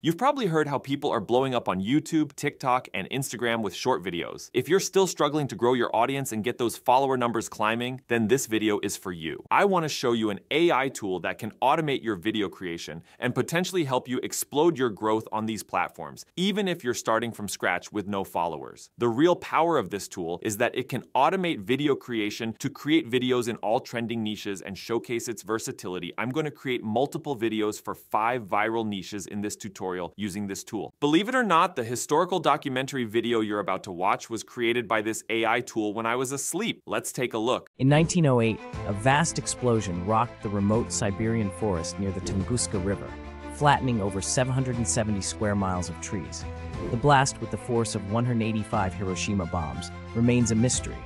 You've probably heard how people are blowing up on YouTube, TikTok, and Instagram with short videos. If you're still struggling to grow your audience and get those follower numbers climbing, then this video is for you. I want to show you an AI tool that can automate your video creation and potentially help you explode your growth on these platforms, even if you're starting from scratch with no followers. The real power of this tool is that it can automate video creation to create videos in all trending niches and showcase its versatility. I'm going to create multiple videos for 5 viral niches in this tutorial using this tool. Believe it or not, the historical documentary video you're about to watch was created by this AI tool when I was asleep. Let's take a look. In 1908, a vast explosion rocked the remote Siberian forest near the Tunguska River, flattening over 770 square miles of trees. The blast, with the force of 185 Hiroshima bombs, remains a mystery.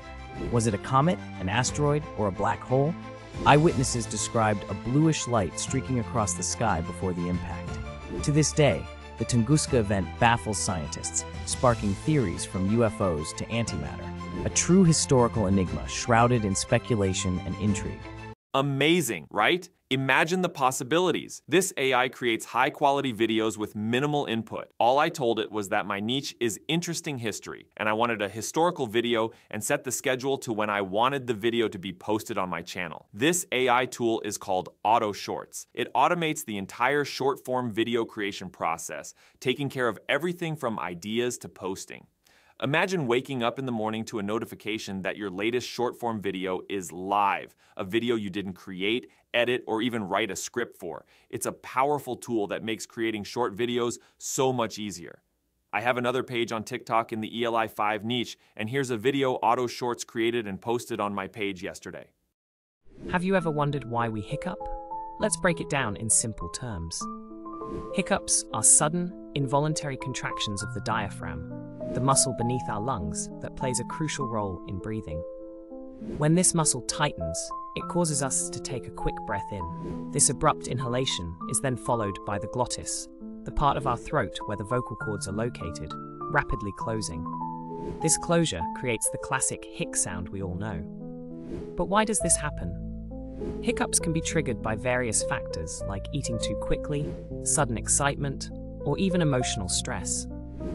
Was it a comet, an asteroid, or a black hole? Eyewitnesses described a bluish light streaking across the sky before the impact. To this day, the Tunguska event baffles scientists, sparking theories from UFOs to antimatter, a true historical enigma shrouded in speculation and intrigue. Amazing, right? Imagine the possibilities. This AI creates high-quality videos with minimal input. All I told it was that my niche is interesting history, and I wanted a historical video and set the schedule to when I wanted the video to be posted on my channel. This AI tool is called AutoShorts. It automates the entire short-form video creation process, taking care of everything from ideas to posting. Imagine waking up in the morning to a notification that your latest short-form video is live, a video you didn't create, edit, or even write a script for. It's a powerful tool that makes creating short videos so much easier. I have another page on TikTok in the ELI5 niche, and here's a video AutoShorts created and posted on my page yesterday. Have you ever wondered why we hiccup? Let's break it down in simple terms. Hiccups are sudden, involuntary contractions of the diaphragm, the muscle beneath our lungs that plays a crucial role in breathing. When this muscle tightens, it causes us to take a quick breath in. This abrupt inhalation is then followed by the glottis, the part of our throat where the vocal cords are located, rapidly closing. This closure creates the classic hic sound we all know. But why does this happen? Hiccups can be triggered by various factors like eating too quickly, sudden excitement, or even emotional stress.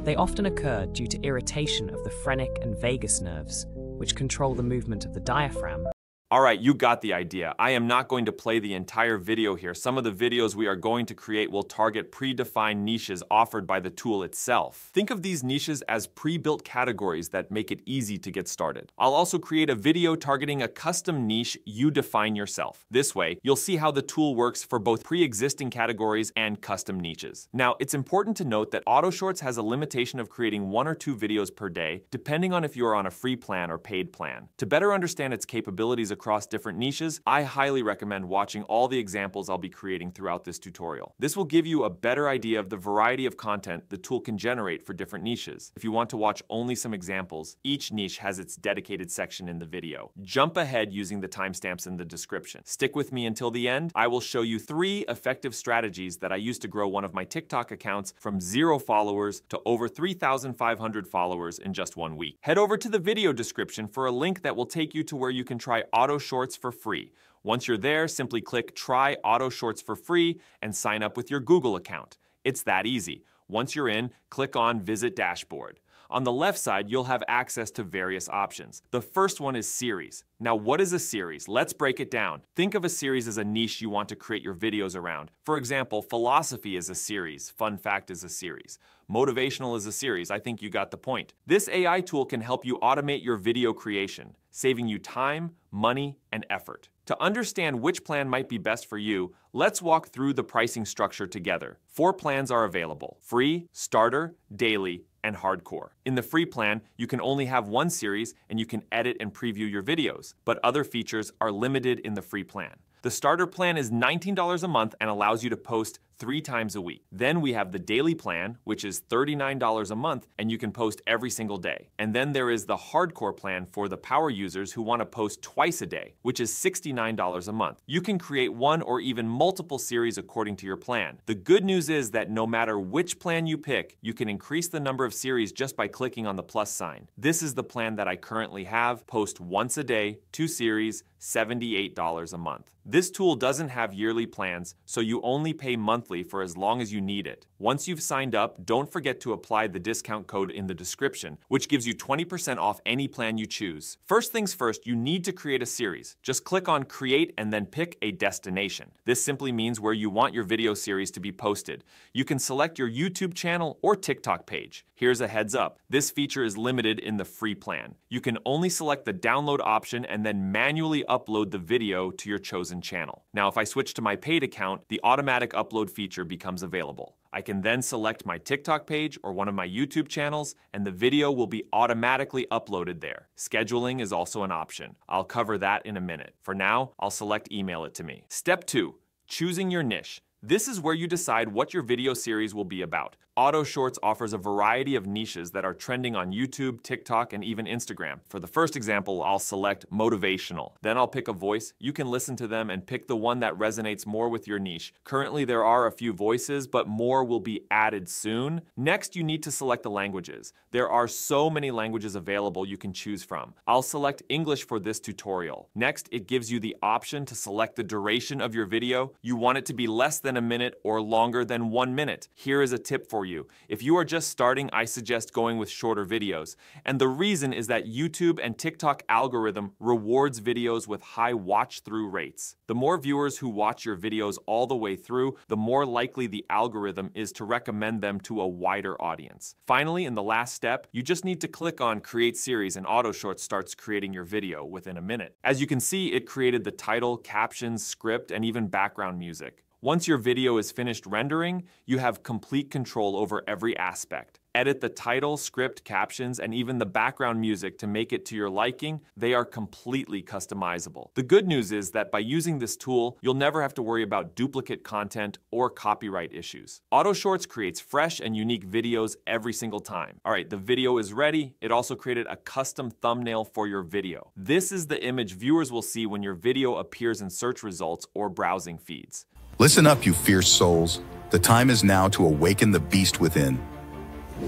They often occur due to irritation of the phrenic and vagus nerves, which control the movement of the diaphragm. All right, you got the idea. I am not going to play the entire video here. Some of the videos we are going to create will target predefined niches offered by the tool itself. Think of these niches as pre-built categories that make it easy to get started. I'll also create a video targeting a custom niche you define yourself. This way, you'll see how the tool works for both pre-existing categories and custom niches. Now, it's important to note that AutoShorts has a limitation of creating 1 or 2 videos per day, depending on if you are on a free plan or paid plan. To better understand its capabilities across different niches, I highly recommend watching all the examples I'll be creating throughout this tutorial. This will give you a better idea of the variety of content the tool can generate for different niches. If you want to watch only some examples, each niche has its dedicated section in the video. Jump ahead using the timestamps in the description. Stick with me until the end. I will show you 3 effective strategies that I used to grow one of my TikTok accounts from 0 followers to over 3,500 followers in just 1 week. Head over to the video description for a link that will take you to where you can try AutoShorts for free. Once you're there, simply click Try AutoShorts for free and sign up with your Google account. It's that easy. Once you're in, click on Visit Dashboard. On the left side, you'll have access to various options. The first one is series. Now, what is a series? Let's break it down. Think of a series as a niche you want to create your videos around. For example, philosophy is a series. Fun fact is a series. Motivational is a series. I think you got the point. This AI tool can help you automate your video creation, saving you time, money, and effort. To understand which plan might be best for you, let's walk through the pricing structure together. 4 plans are available: free, starter, daily, and hardcore. In the free plan, you can only have 1 series and you can edit and preview your videos, but other features are limited in the free plan. The starter plan is $19 a month and allows you to post 3 times a week. Then we have the daily plan, which is $39 a month and you can post every single day. And then there is the hardcore plan for the power users who want to post twice a day, which is $69 a month. You can create 1 or even multiple series according to your plan. The good news is that no matter which plan you pick, you can increase the number of series just by clicking on the plus sign. This is the plan that I currently have: post once a day, 2 series, $78 a month. This tool doesn't have yearly plans, so you only pay monthly for as long as you need it. Once you've signed up, don't forget to apply the discount code in the description, which gives you 20% off any plan you choose. First things first, you need to create a series. Just click on Create and then pick a destination. This simply means where you want your video series to be posted. You can select your YouTube channel or TikTok page. Here's a heads up, this feature is limited in the free plan. You can only select the download option and then manually upload the video to your chosen channel. Now, if I switch to my paid account, the automatic upload feature becomes available. I can then select my TikTok page or one of my YouTube channels, and the video will be automatically uploaded there. Scheduling is also an option. I'll cover that in a minute. For now, I'll select Email It To Me. Step 2. Choosing your niche. This is where you decide what your video series will be about. AutoShorts offers a variety of niches that are trending on YouTube, TikTok, and even Instagram. For the first example, I'll select motivational. Then I'll pick a voice. You can listen to them and pick the one that resonates more with your niche. Currently, there are a few voices, but more will be added soon. Next, you need to select the languages. There are so many languages available you can choose from. I'll select English for this tutorial. Next, it gives you the option to select the duration of your video. You want it to be less than a minute or longer than 1 minute. Here is a tip for you. If you are just starting, I suggest going with shorter videos. And the reason is that YouTube and TikTok algorithm rewards videos with high watch-through rates. The more viewers who watch your videos all the way through, the more likely the algorithm is to recommend them to a wider audience. Finally, in the last step, you just need to click on Create Series and AutoShorts starts creating your video within a minute. As you can see, it created the title, captions, script, and even background music. Once your video is finished rendering, you have complete control over every aspect. Edit the title, script, captions, and even the background music to make it to your liking. They are completely customizable. The good news is that by using this tool, you'll never have to worry about duplicate content or copyright issues. AutoShorts creates fresh and unique videos every single time. All right, the video is ready. It also created a custom thumbnail for your video. This is the image viewers will see when your video appears in search results or browsing feeds. Listen up, you fierce souls. The time is now to awaken the beast within.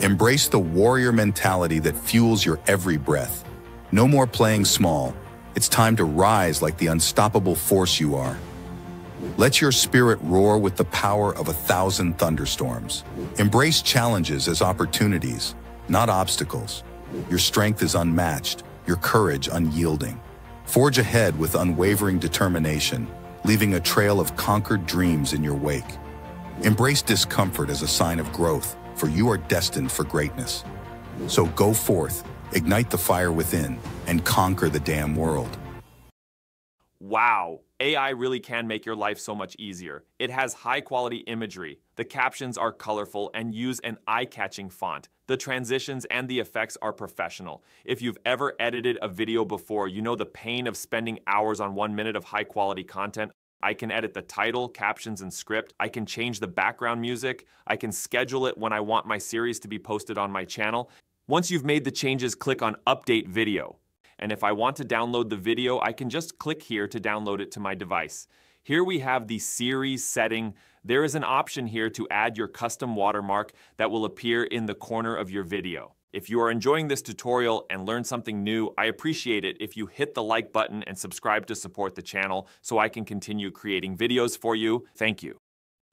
Embrace the warrior mentality that fuels your every breath. No more playing small. It's time to rise like the unstoppable force you are. Let your spirit roar with the power of 1,000 thunderstorms. Embrace challenges as opportunities, not obstacles. Your strength is unmatched, your courage unyielding. Forge ahead with unwavering determination, leaving a trail of conquered dreams in your wake. Embrace discomfort as a sign of growth, for you are destined for greatness. So go forth, ignite the fire within, and conquer the damn world. Wow, AI really can make your life so much easier. It has high-quality imagery. The captions are colorful and use an eye-catching font. The transitions and the effects are professional. If you've ever edited a video before, you know the pain of spending hours on 1 minute of high-quality content. I can edit the title, captions, and script. I can change the background music. I can schedule it when I want my series to be posted on my channel. Once you've made the changes, click on Update Video. And if I want to download the video, I can just click here to download it to my device. Here we have the series setting. There is an option here to add your custom watermark that will appear in the corner of your video. If you are enjoying this tutorial and learn something new, I appreciate it if you hit the like button and subscribe to support the channel so I can continue creating videos for you. Thank you.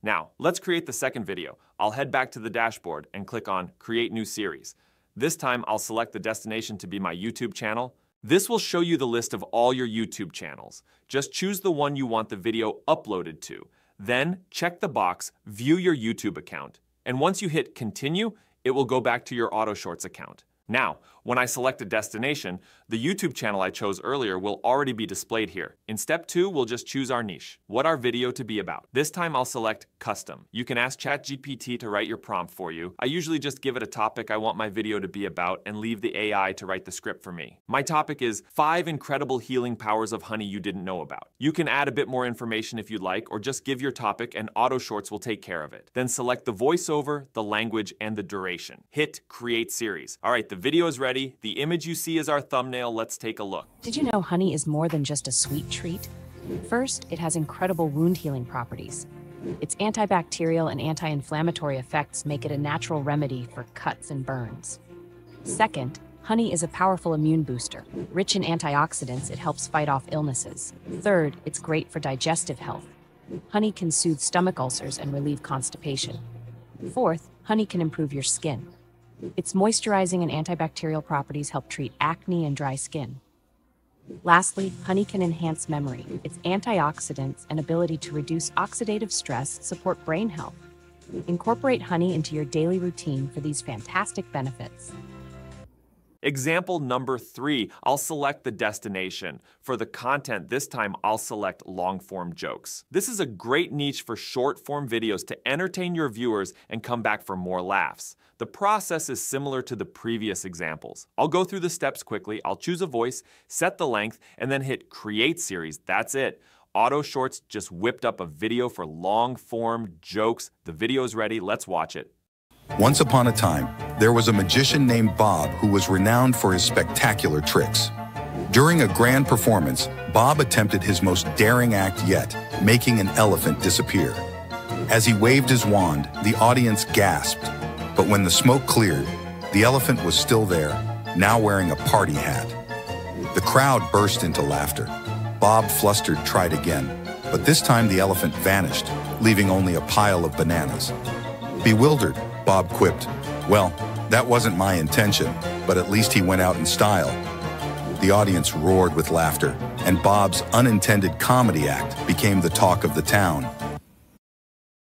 Now, let's create the second video. I'll head back to the dashboard and click on Create New Series. This time, I'll select the destination to be my YouTube channel. This will show you the list of all your YouTube channels. Just choose the one you want the video uploaded to. Then check the box, View Your YouTube Account. And once you hit Continue, it will go back to your AutoShorts account. Now, when I select a destination, the YouTube channel I chose earlier will already be displayed here. In step 2, we'll just choose our niche, what our video to be about. This time I'll select Custom. You can ask ChatGPT to write your prompt for you. I usually just give it a topic I want my video to be about and leave the AI to write the script for me. My topic is 5 incredible healing powers of honey you didn't know about. You can add a bit more information if you'd like, or just give your topic and AutoShorts will take care of it. Then select the voiceover, the language, and the duration. Hit Create Series. All right, the video is ready. The image you see is our thumbnail. Let's take a look. Did you know honey is more than just a sweet treat? First, it has incredible wound healing properties. Its antibacterial and anti-inflammatory effects make it a natural remedy for cuts and burns. Second, honey is a powerful immune booster. Rich in antioxidants, it helps fight off illnesses. Third, it's great for digestive health. Honey can soothe stomach ulcers and relieve constipation. Fourth, honey can improve your skin. Its moisturizing and antibacterial properties help treat acne and dry skin. Lastly, honey can enhance memory. Its antioxidants and ability to reduce oxidative stress support brain health. Incorporate honey into your daily routine for these fantastic benefits. Example number 3, I'll select the destination. For the content, this time I'll select long-form jokes. This is a great niche for short-form videos to entertain your viewers and come back for more laughs. The process is similar to the previous examples. I'll go through the steps quickly. I'll choose a voice, set the length, and then hit Create Series. That's it. AutoShorts just whipped up a video for long-form jokes. The video is ready. Let's watch it. Once upon a time, there was a magician named Bob who was renowned for his spectacular tricks. During a grand performance, Bob attempted his most daring act yet, making an elephant disappear. As he waved his wand, the audience gasped. But when the smoke cleared, the elephant was still there, now wearing a party hat. The crowd burst into laughter. Bob, flustered, tried again, but this time the elephant vanished, leaving only a pile of bananas. Bewildered, Bob quipped, "Well, that wasn't my intention, but at least he went out in style." The audience roared with laughter, and Bob's unintended comedy act became the talk of the town.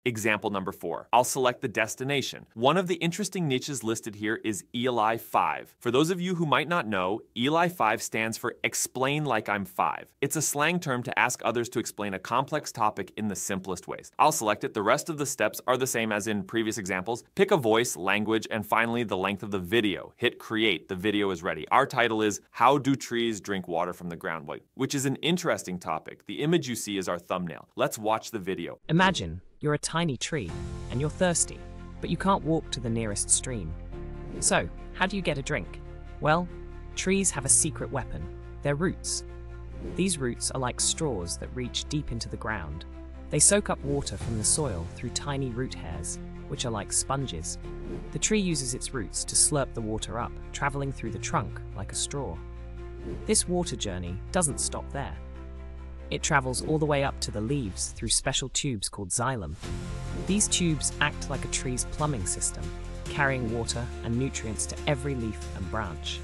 Example number 4, I'll select the destination. One of the interesting niches listed here is ELI5. For those of you who might not know, ELI5 stands for Explain Like I'm 5. It's a slang term to ask others to explain a complex topic in the simplest ways. I'll select it. The rest of the steps are the same as in previous examples. Pick a voice, language, and finally the length of the video. Hit Create. The video is ready. Our title is How Do Trees Drink Water from the Ground, which is an interesting topic. The image you see is our thumbnail. Let's watch the video. Imagine you're a tiny tree, and you're thirsty, but you can't walk to the nearest stream. So, how do you get a drink? Well, trees have a secret weapon, their roots. These roots are like straws that reach deep into the ground. They soak up water from the soil through tiny root hairs, which are like sponges. The tree uses its roots to slurp the water up, traveling through the trunk like a straw. This water journey doesn't stop there. It travels all the way up to the leaves through special tubes called xylem. These tubes act like a tree's plumbing system, carrying water and nutrients to every leaf and branch.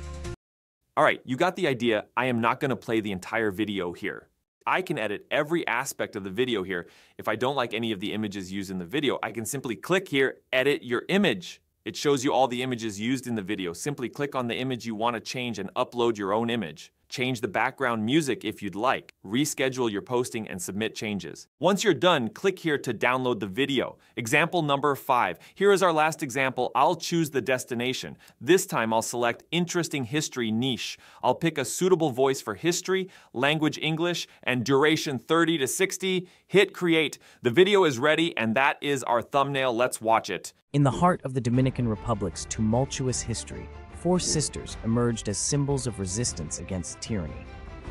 All right, you got the idea. I am not going to play the entire video here. I can edit every aspect of the video here. If I don't like any of the images used in the video, I can simply click here, edit your image. It shows you all the images used in the video. Simply click on the image you want to change and upload your own image. Change the background music if you'd like, reschedule your posting, and submit changes. Once you're done, click here to download the video. Example number 5. Here is our last example. I'll choose the destination. This time I'll select Interesting History Niche. I'll pick a suitable voice for history, language English, and duration 30 to 60. Hit Create. The video is ready, and that is our thumbnail. Let's watch it. In the heart of the Dominican Republic's tumultuous history, four sisters emerged as symbols of resistance against tyranny.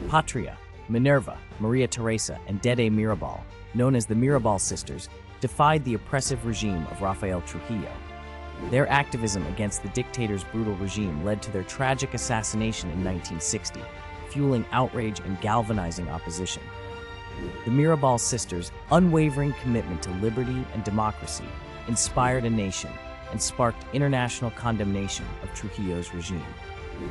Patria, Minerva, Maria Teresa, and Dede Mirabal, known as the Mirabal sisters, defied the oppressive regime of Rafael Trujillo. Their activism against the dictator's brutal regime led to their tragic assassination in 1960, fueling outrage and galvanizing opposition. The Mirabal sisters' unwavering commitment to liberty and democracy inspired a nation and sparked international condemnation of Trujillo's regime.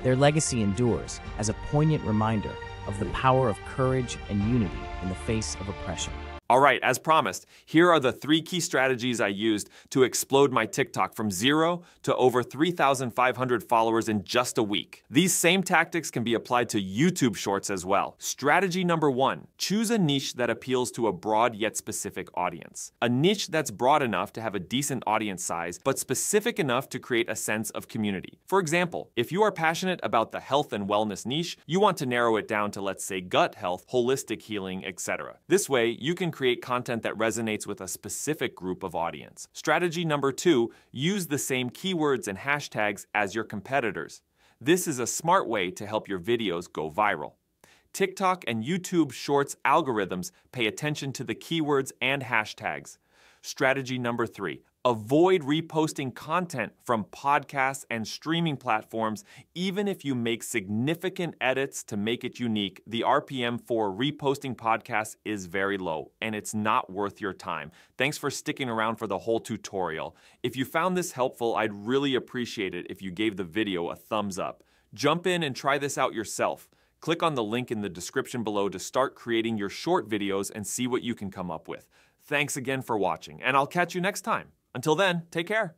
Their legacy endures as a poignant reminder of the power of courage and unity in the face of oppression. All right, as promised, here are the 3 key strategies I used to explode my TikTok from 0 to over 3,500 followers in just a week. These same tactics can be applied to YouTube Shorts as well. Strategy number 1, choose a niche that appeals to a broad yet specific audience. A niche that's broad enough to have a decent audience size, but specific enough to create a sense of community. For example, if you are passionate about the health and wellness niche, you want to narrow it down to, let's say, gut health, holistic healing, etc. This way, you can create content that resonates with a specific group of audience. Strategy number 2, use the same keywords and hashtags as your competitors. This is a smart way to help your videos go viral. TikTok and YouTube Shorts algorithms pay attention to the keywords and hashtags. Strategy number 3, Avoid reposting content from podcasts and streaming platforms, even if you make significant edits to make it unique. The RPM for reposting podcasts is very low, and it's not worth your time. Thanks for sticking around for the whole tutorial. If you found this helpful, I'd really appreciate it if you gave the video a thumbs up. Jump in and try this out yourself. Click on the link in the description below to start creating your short videos and see what you can come up with. Thanks again for watching, and I'll catch you next time. Until then, take care.